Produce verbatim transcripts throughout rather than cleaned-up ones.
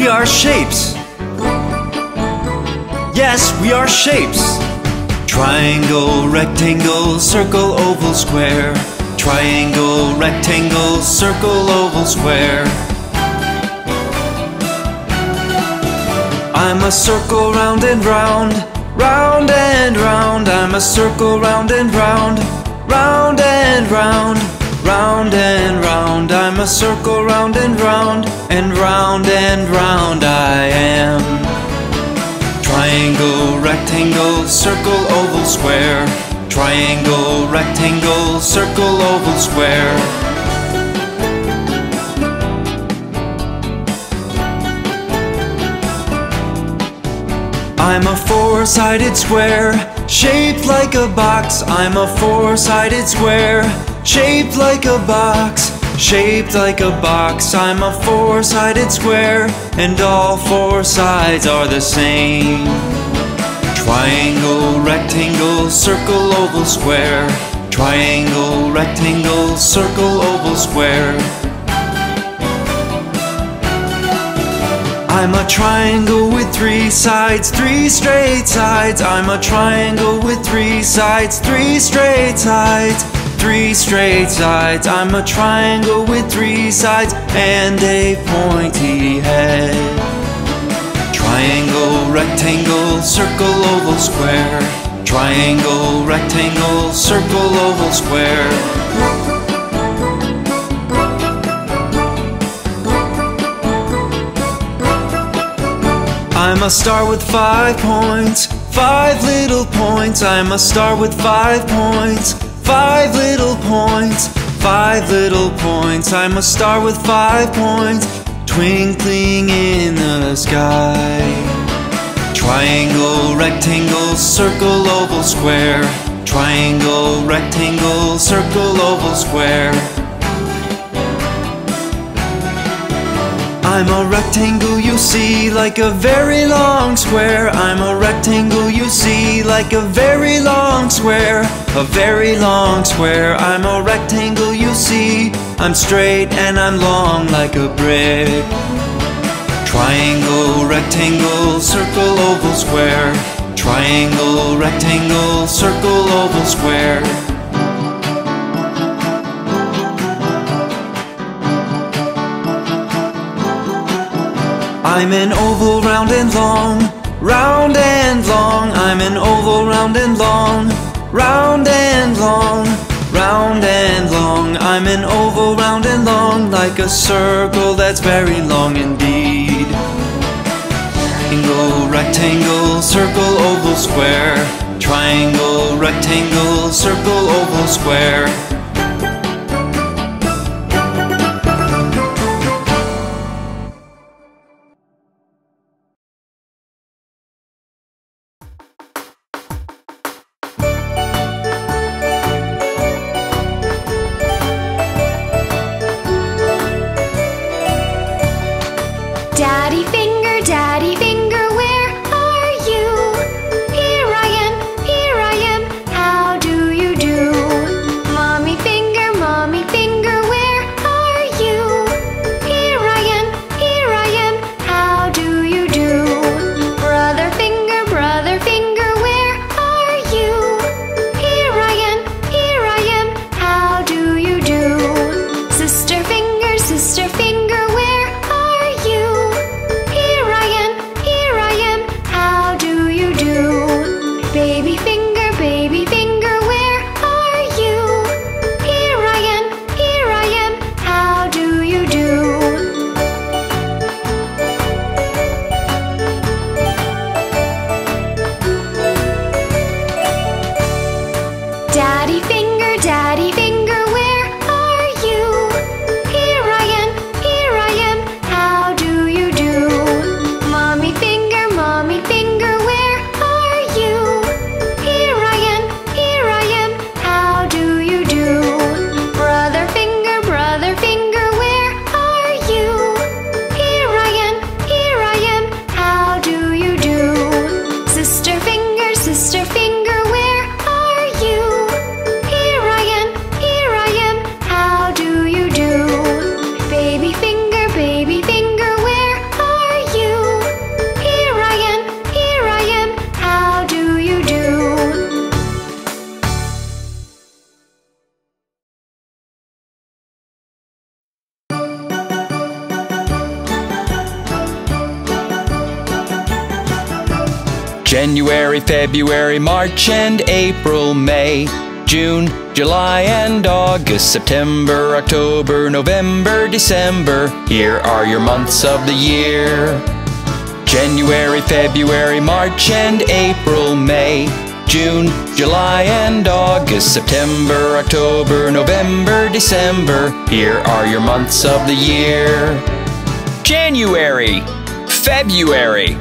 We are shapes. Yes, we are shapes. Triangle, rectangle, circle, oval, square. Triangle, rectangle, circle, oval, square. I'm a circle round and round, round and round. I'm a circle round and round, round and round, round and round. I'm a circle round and round, and round and round I am. Triangle, rectangle, circle, oval, square. Triangle, rectangle, circle, oval, square. I'm a four-sided square, shaped like a box. I'm a four-sided square, shaped like a box, shaped like a box. I'm a four-sided square, and all four sides are the same. Triangle, rectangle, circle, oval, square. Triangle, rectangle, circle, oval, square. I'm a triangle with three sides, three straight sides. I'm a triangle with three sides, three straight sides, three straight sides. I'm a triangle with three sides and a pointy head. Triangle, rectangle, circle, oval, square. Triangle, rectangle, circle, oval, square. I'm a star with five points, five little points. I'm a star with five points, five little points, five little points. I'm a star with five points, twinkling in the sky. Triangle, rectangle, circle, oval, square. Triangle, rectangle, circle, oval, square. I'm a rectangle you see, like a very long square. I'm a rectangle you see, like a very long square. A very long square. I'm a rectangle you see. I'm straight and I'm long like a brick. Triangle, rectangle, circle, oval, square. Triangle, rectangle, circle, oval, square. I'm an oval round and long, round and long. I'm an oval round and long, round and long, round and long. I'm an oval round and long, like a circle that's very long indeed. Triangle, rectangle, circle, oval, square. Triangle, rectangle, circle, oval, square. January, February, March and April, May, June, July and August, September, October, November, December. Here are your months of the year. January, February, March and April, May, June, July and August, September, October, November, December. Here are your months of the year. January, February,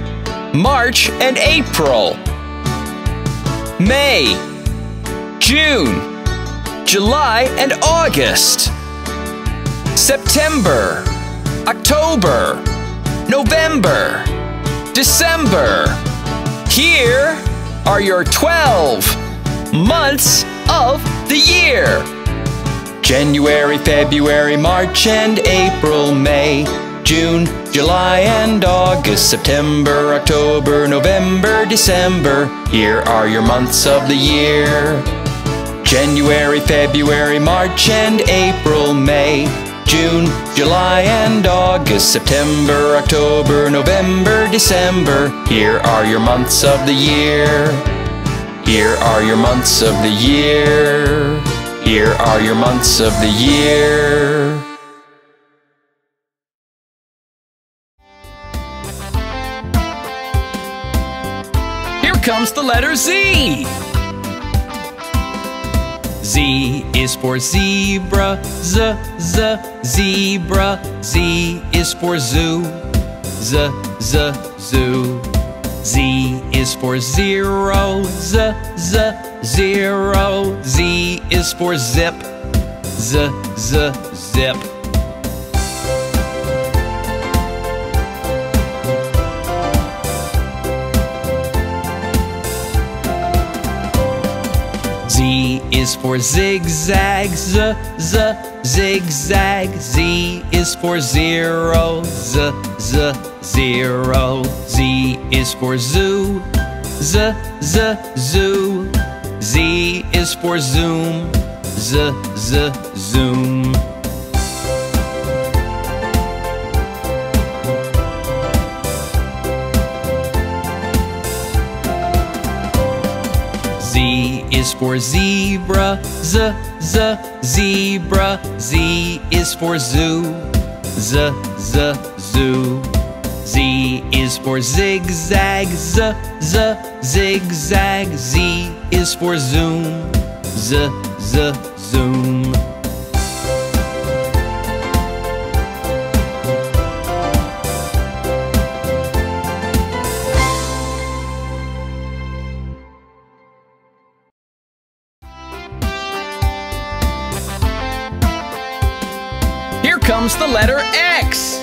March and April, May, June, July and August, September, October, November, December. Here are your twelve months of the year. January, February, March and April, May, June, July and August, September, October, November, December. Here are your months of the year. January, February, March and April, May, June, July and August, September, October, November, December. Here are your months of the year. Here are your months of the year. Here are your months of the year. Here comes the letter Z. Z is for zebra, z, z, zebra. Z is for zoo, z, z, zoo. Z is for zero, z, z, zero. Z is for zip, z, z, zip. Z is for zigzag, z, z, zigzag. Z is for zero, z, z, zero. Z is for zoo, z, z, zoo. Z is for zoom, z, z, zoom. Z is for zebra, z, z, zebra. Z is for zoo, z, z, zoo. Z is for zigzag, z, z, zigzag. Z is for zoom, z, z, zoom. Comes the letter X.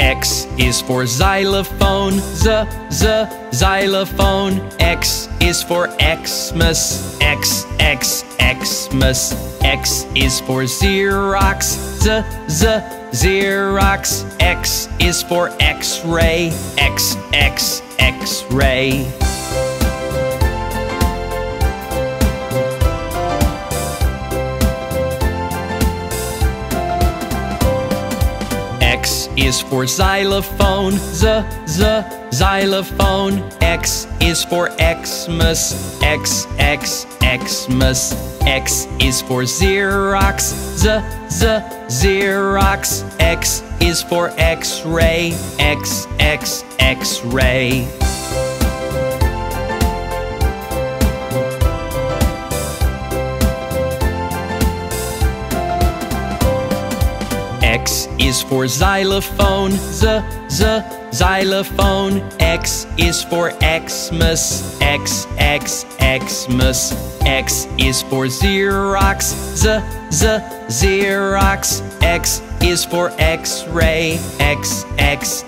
X is for xylophone, z, z, xylophone. X is for Xmas, x, x, Xmas. X is for Xerox, z, z, Xerox. X is for X-ray, x, x, X-ray. X is for xylophone, z, z, xylophone. X is for Xmas, x, x, Xmas. X is for Xerox, z, z, Xerox. X is for X-ray, x, x, X-ray. X is for xylophone, z, z, xylophone. X is for Xmas, x, x, Xmas. X is for Xerox, z, z, Xerox. X is for X-ray, x, x,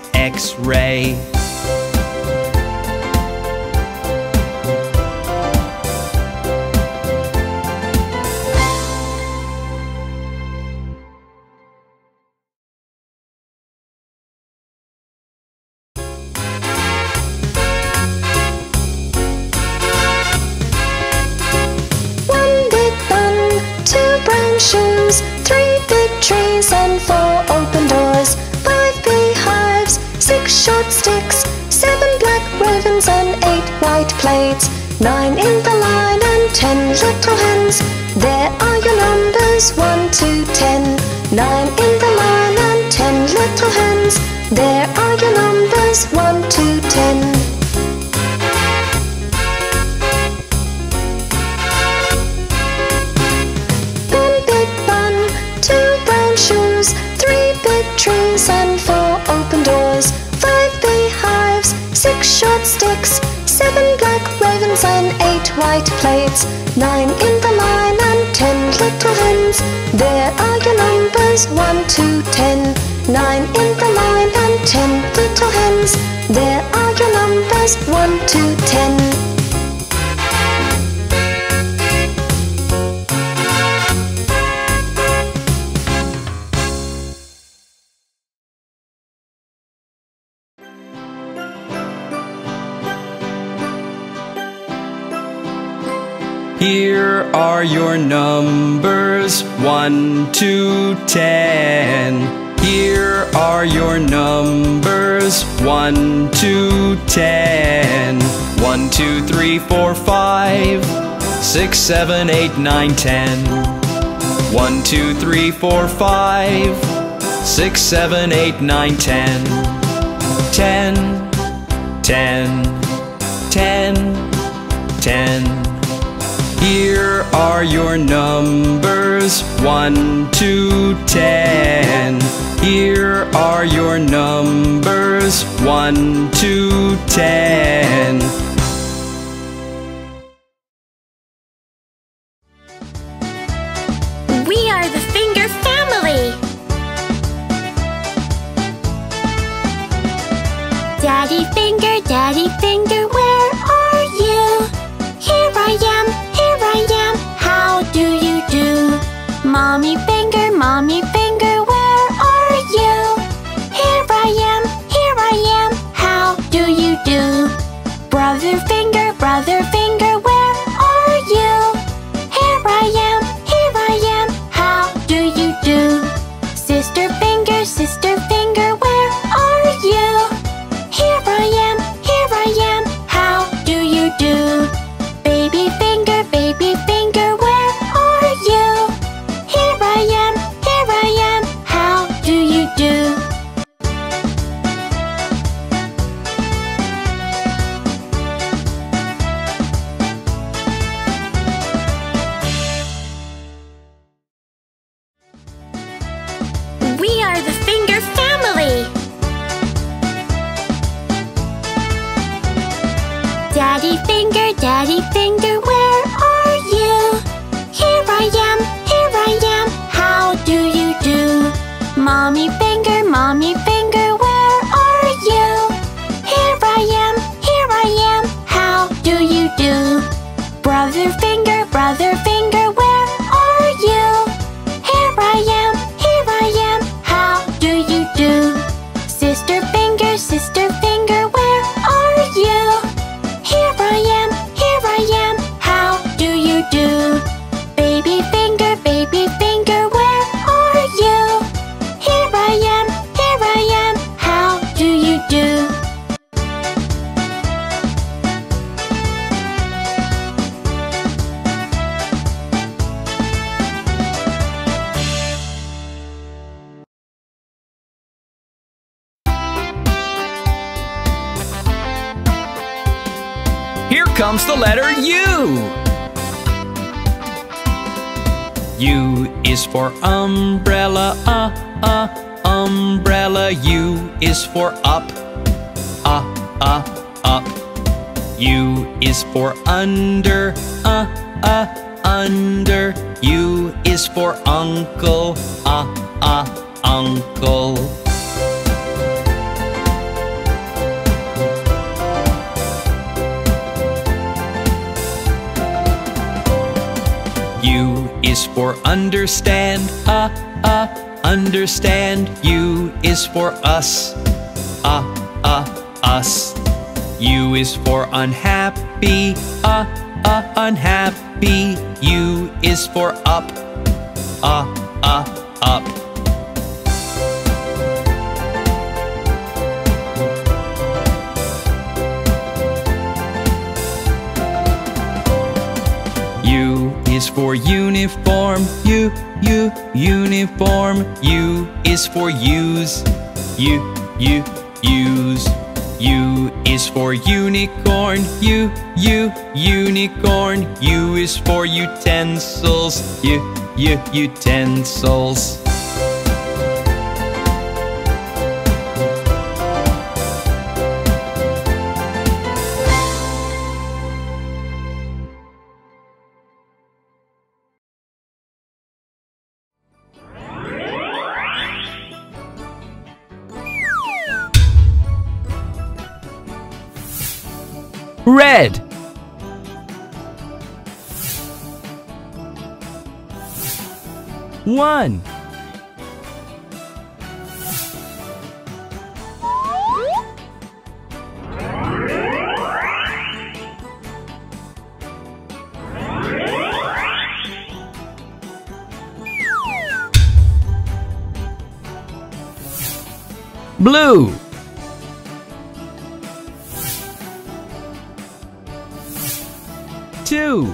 X-ray. Six short sticks. Nine in the line and ten little hands. There are your numbers one to ten. Nine in the line and ten little hands. There are your numbers one to ten. One big bun, two brown shoes, three big trees and four open doors, five beehives, six short sticks, seven black ravens and eight white plates. Nine in the line and ten little hens. There are your numbers one to ten. Nine in the line and ten little hens. There are your numbers one to ten. Here are your numbers, one to ten. Here are your numbers, one to ten. One, two, three, four, five, six, seven, eight, nine, ten. One, two, three, four, five, six, seven, eight, nine, ten. Ten, ten, ten, ten. Here are your numbers, one to ten. Here are your numbers, one to ten. We are the Finger Family! Daddy Finger, Daddy Finger, where are you? Here I am! I am, how do you do? Mommy Finger, Mommy Finger, where are you? Here I am, here I am, how do you do? Brother Finger, Brother Finger, where are you? Here I am, here I am, how do you do? Sister Finger, Sister Finger, where are you? Here I am, here I am, how do you do? Baby Finger, Baby Finger, where are you? Here I am, here I am, how do you do? We are the Finger Family! Daddy Finger, Daddy Finger, where are you? Here I am, here I am, how do you do? Mommy Finger, Mommy Finger, where are you? Here I am, here I am, how do you do? Brother Finger, Brother Finger, where are you? Here I am, here I am, how do you do? Sister Finger, Sister Finger, where are you? Here I am, here I am, how do you do? Baby Finger, Baby Finger, where are you? Here I am, here I am, how do you do? Comes the letter U. U is for umbrella, uh, uh, umbrella. U is for up, uh, uh, up. U is for under, uh, uh, under. U is for uncle, uh, uh, uncle. U is for understand, uh, uh, understand. U is for us, uh, uh, us. U is for unhappy, uh, uh, unhappy. U is for up, uh, uh, up. for uniform, U, U, uniform. U is for use, U, U, use. U is for unicorn, U, U, unicorn. U is for utensils, U, U, utensils. Red. One. Blue. Two.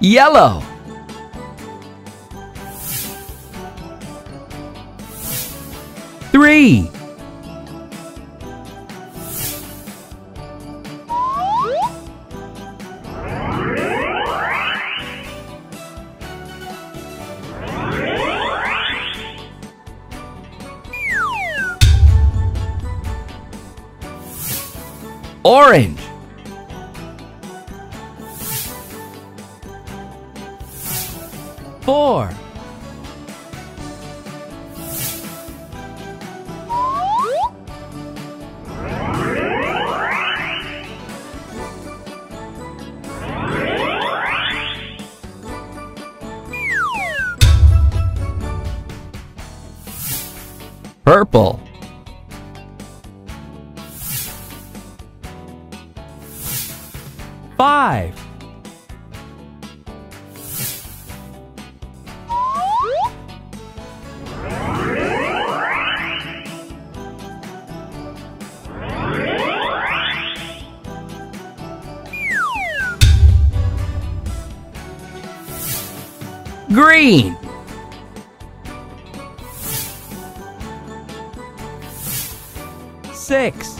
Yellow. Three. Orange. Four. Purple. Five. Green. Six.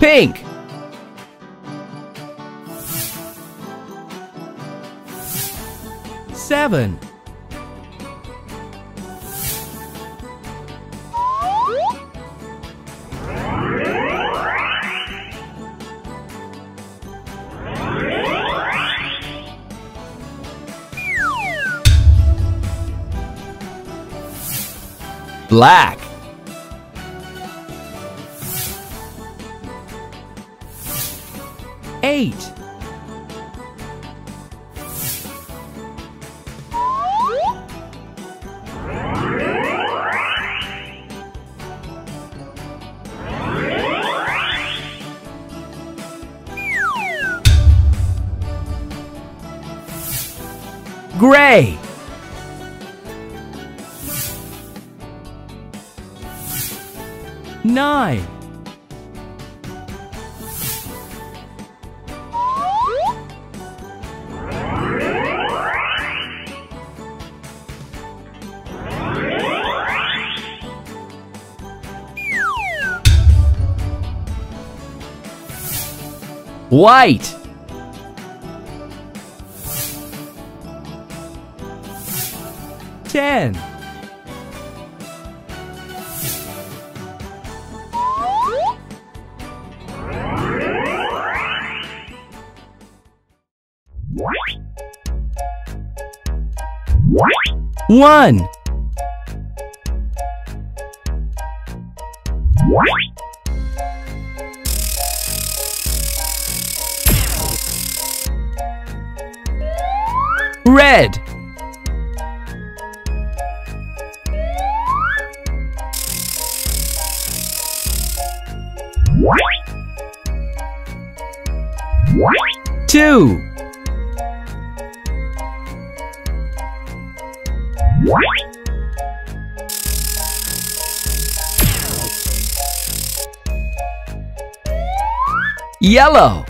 Pink. Seven. Black. Eight. Gray. Nine. White. Ten. One. Red. Two. Yellow.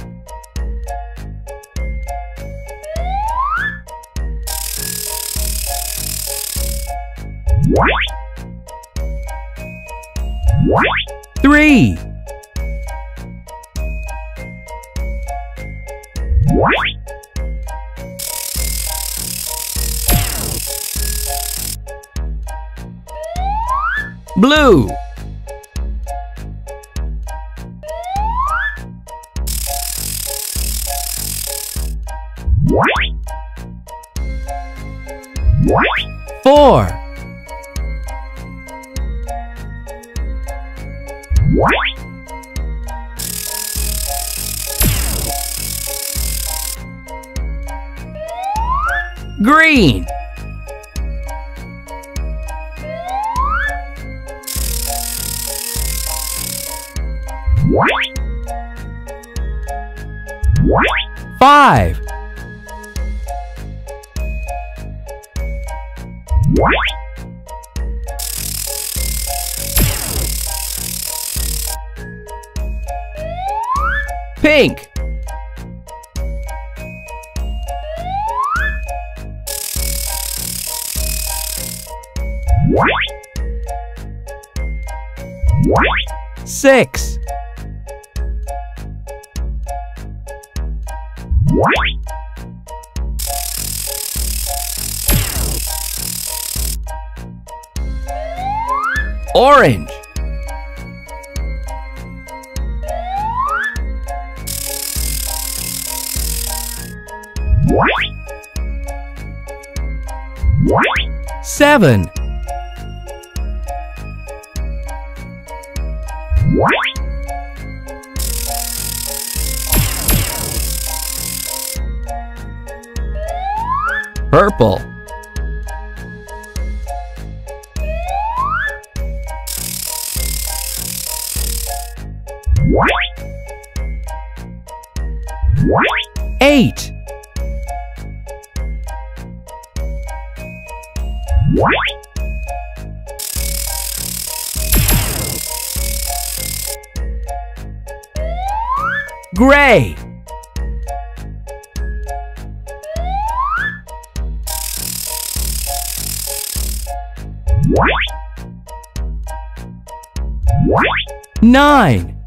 Three. Blue. Four. Green. Five. Pink. Six. Orange. Seven. Purple. Eight. Gray. Nine.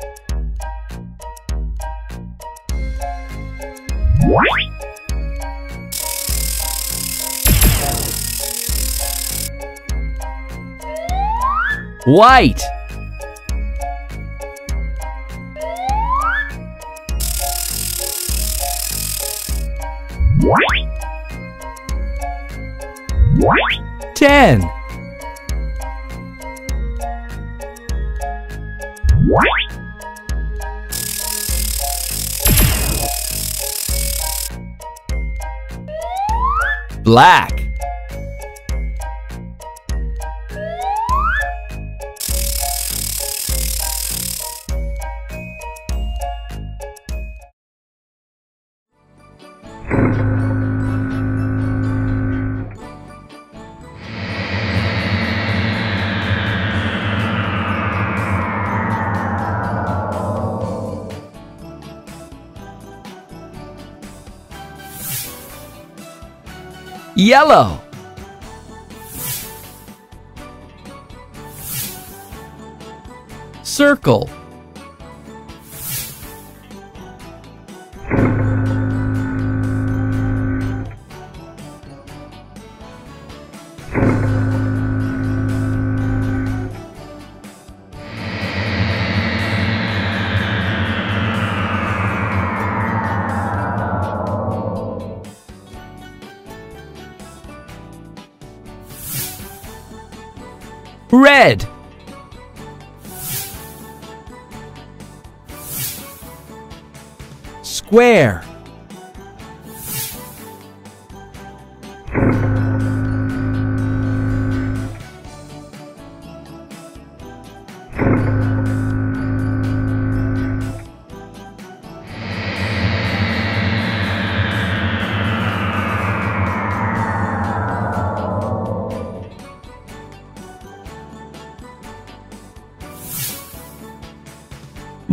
White. Ten. Black. Yellow. Circle. Red. Square.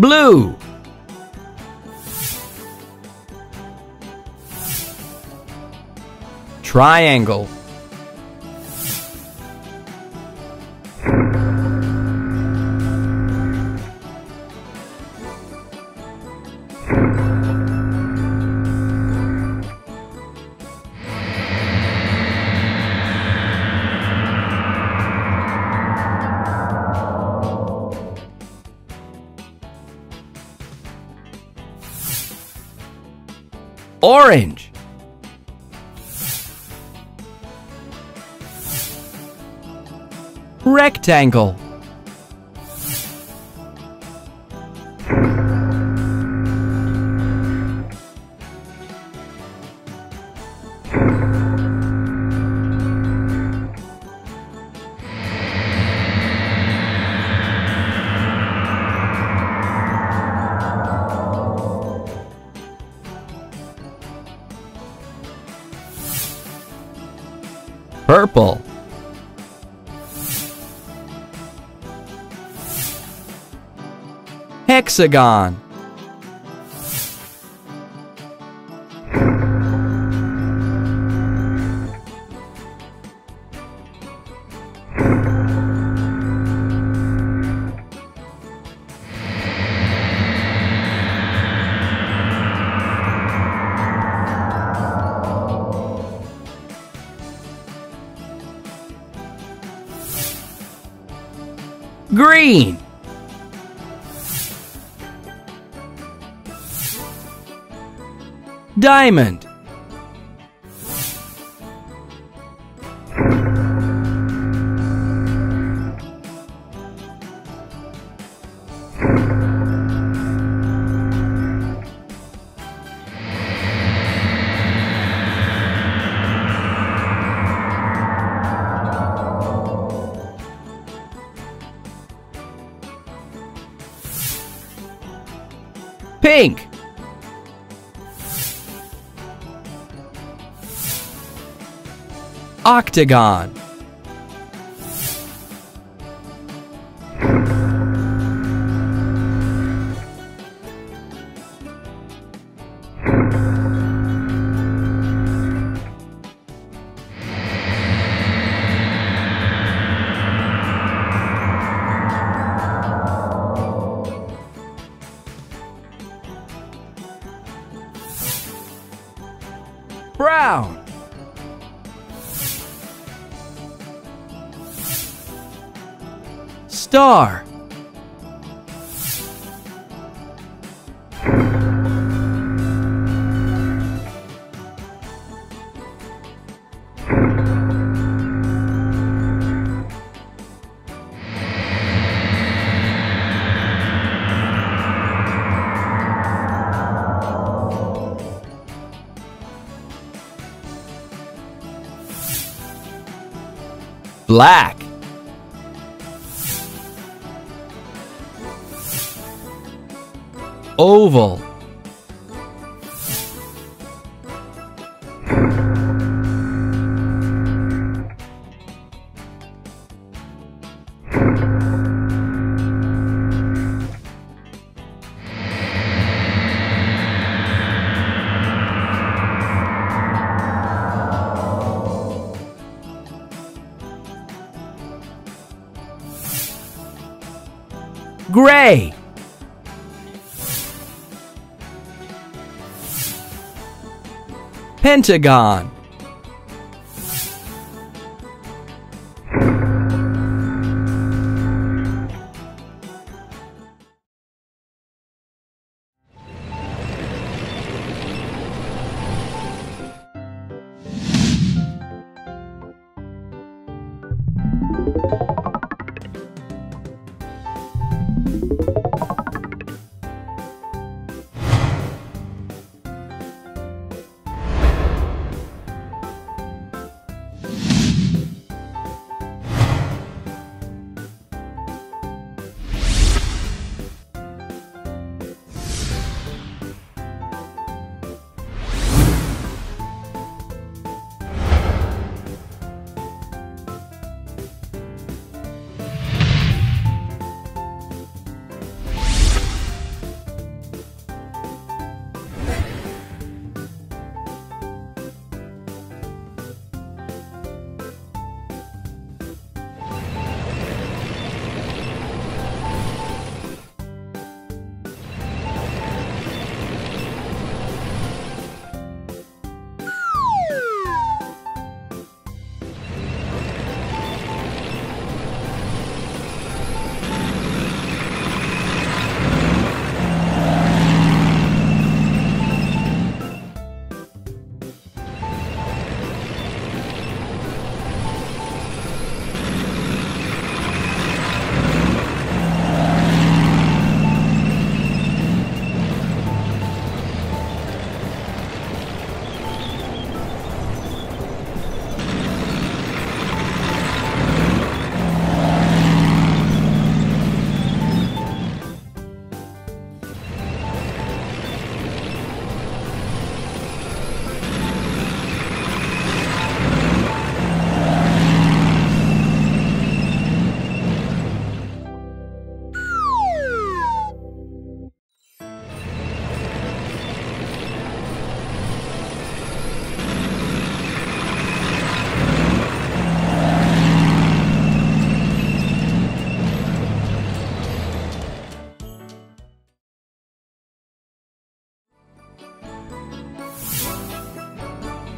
Blue. Triangle. Orange. Rectangle. Purple. Hexagon. Green. Diamond. Pink. Octagon. Brown. Star. Black. Oval. Gray. Pentagon.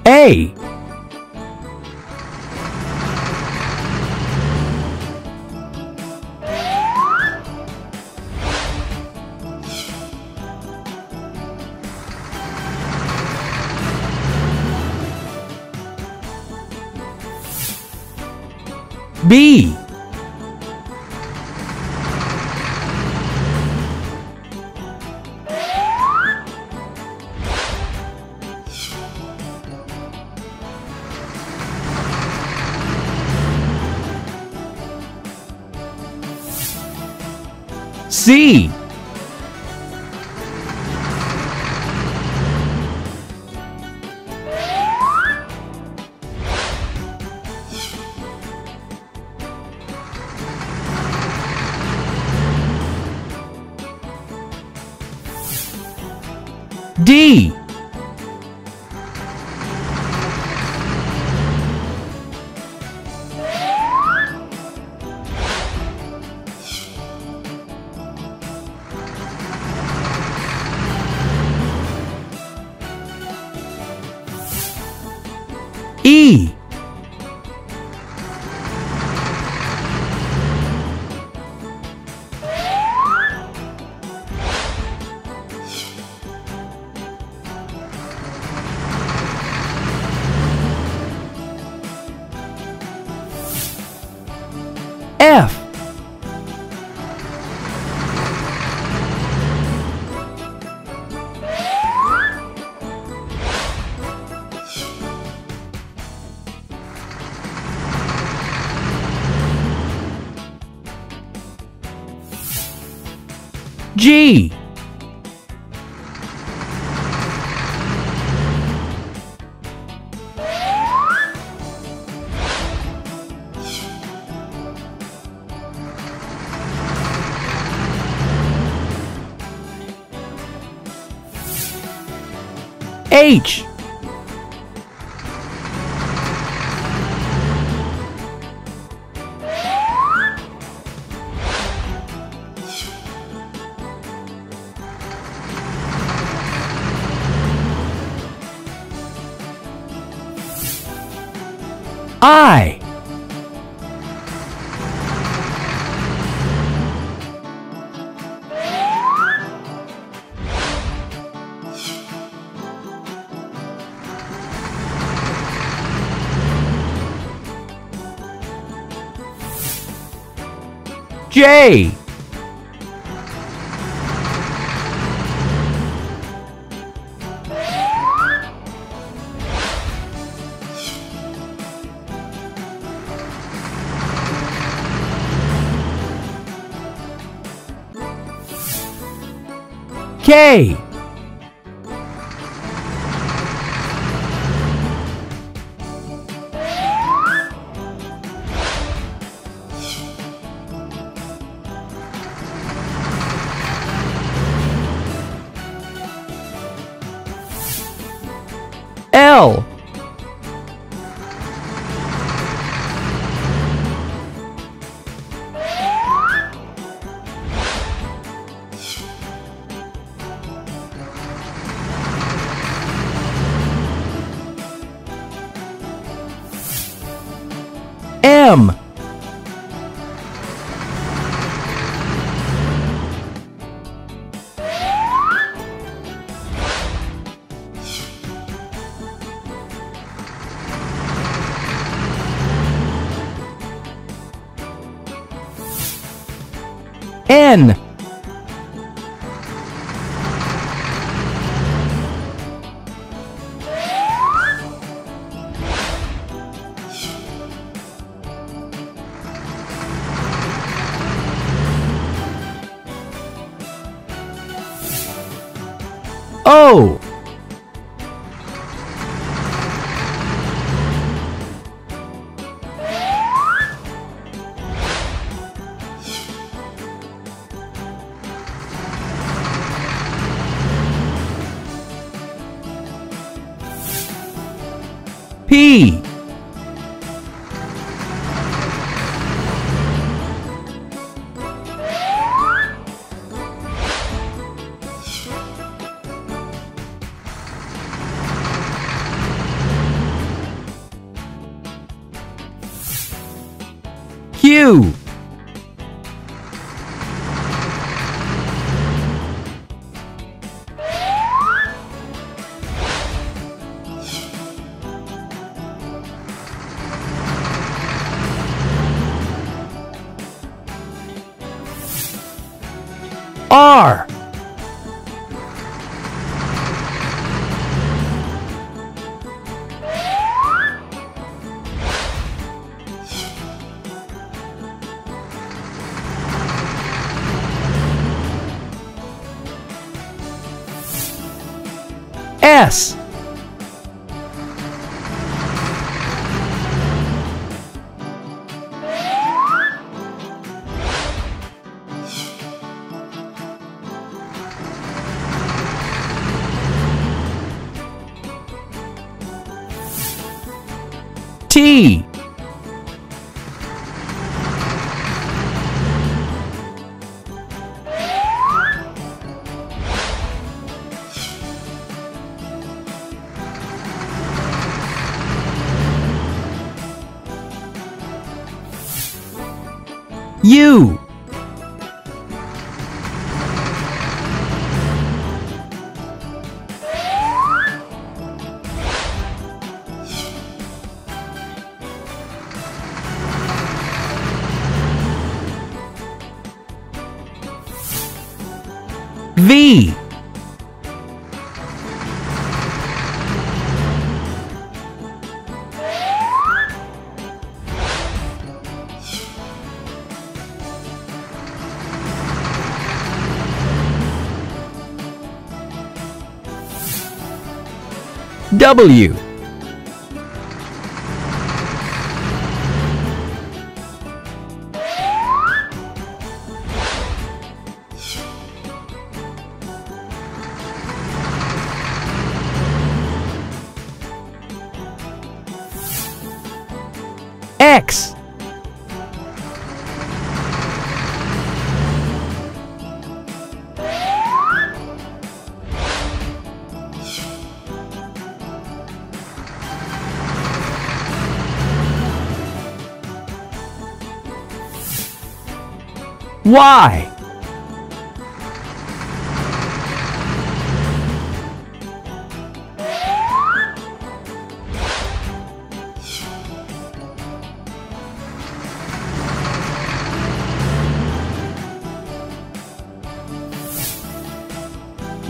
A. B. C. D. E. F. G. H. I. J. K. L. M. N. O. P. two. R. S. T. U. V. W. X. Y.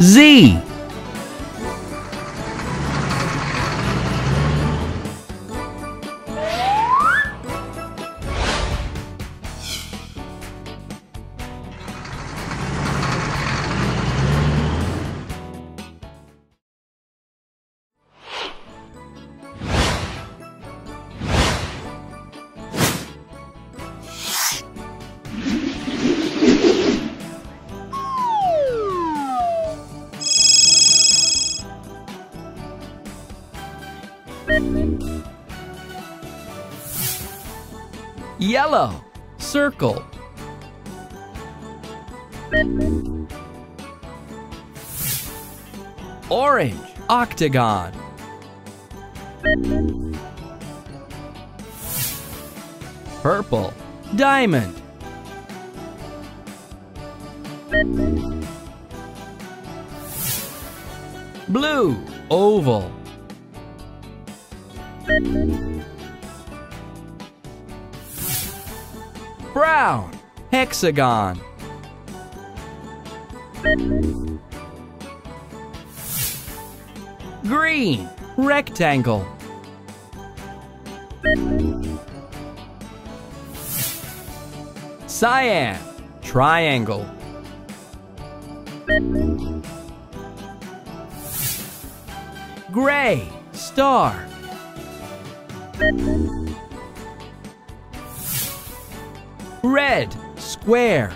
Z. Yellow, circle. Orange, octagon. Purple, diamond. Blue, oval. Brown, hexagon. Green, rectangle. Cyan, triangle. Gray, star. Red, square.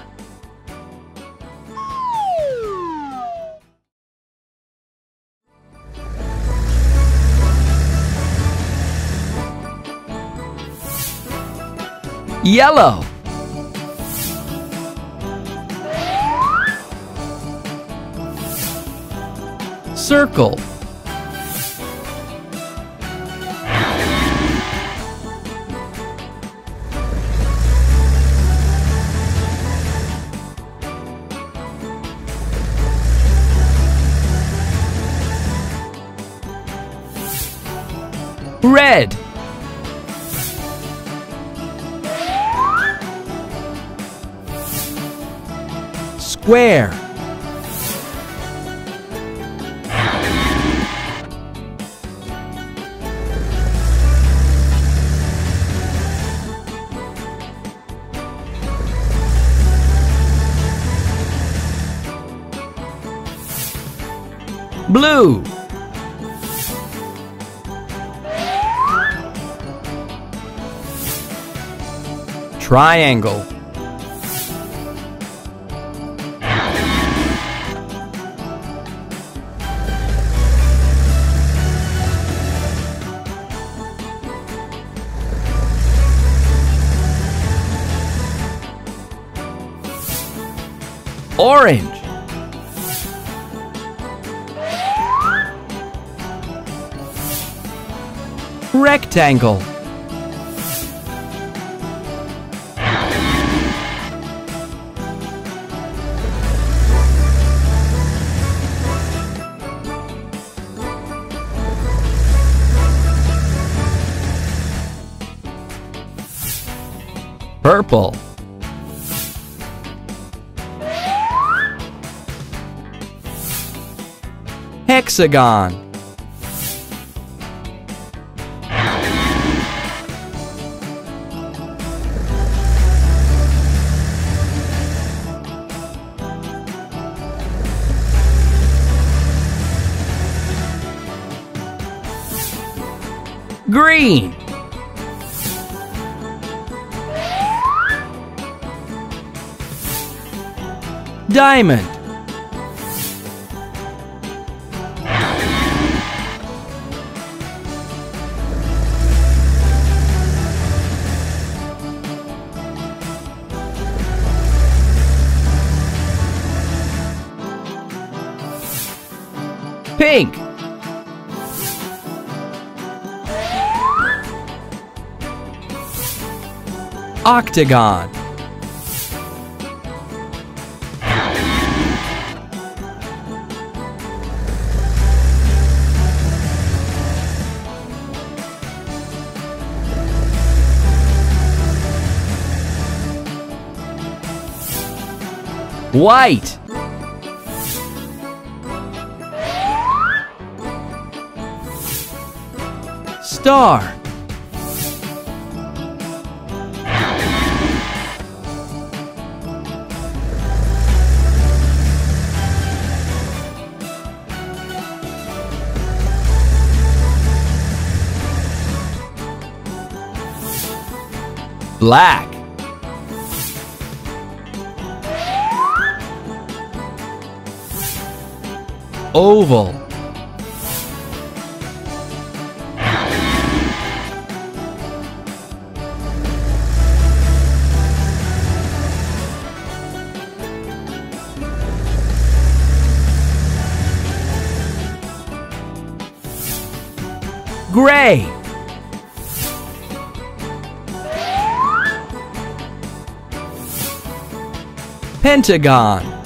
Yellow. Circle. Red. Square. Blue. Triangle. Orange. Rectangle. Purple. Hexagon. Green. Diamond. Pink. Octagon. White. Star. Black. Oval. Gray. Pentagon.